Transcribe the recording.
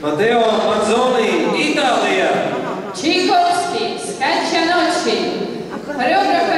Matteo Mazzoni, Italia. Tchaikovsky, Skaccianoci, choreographer.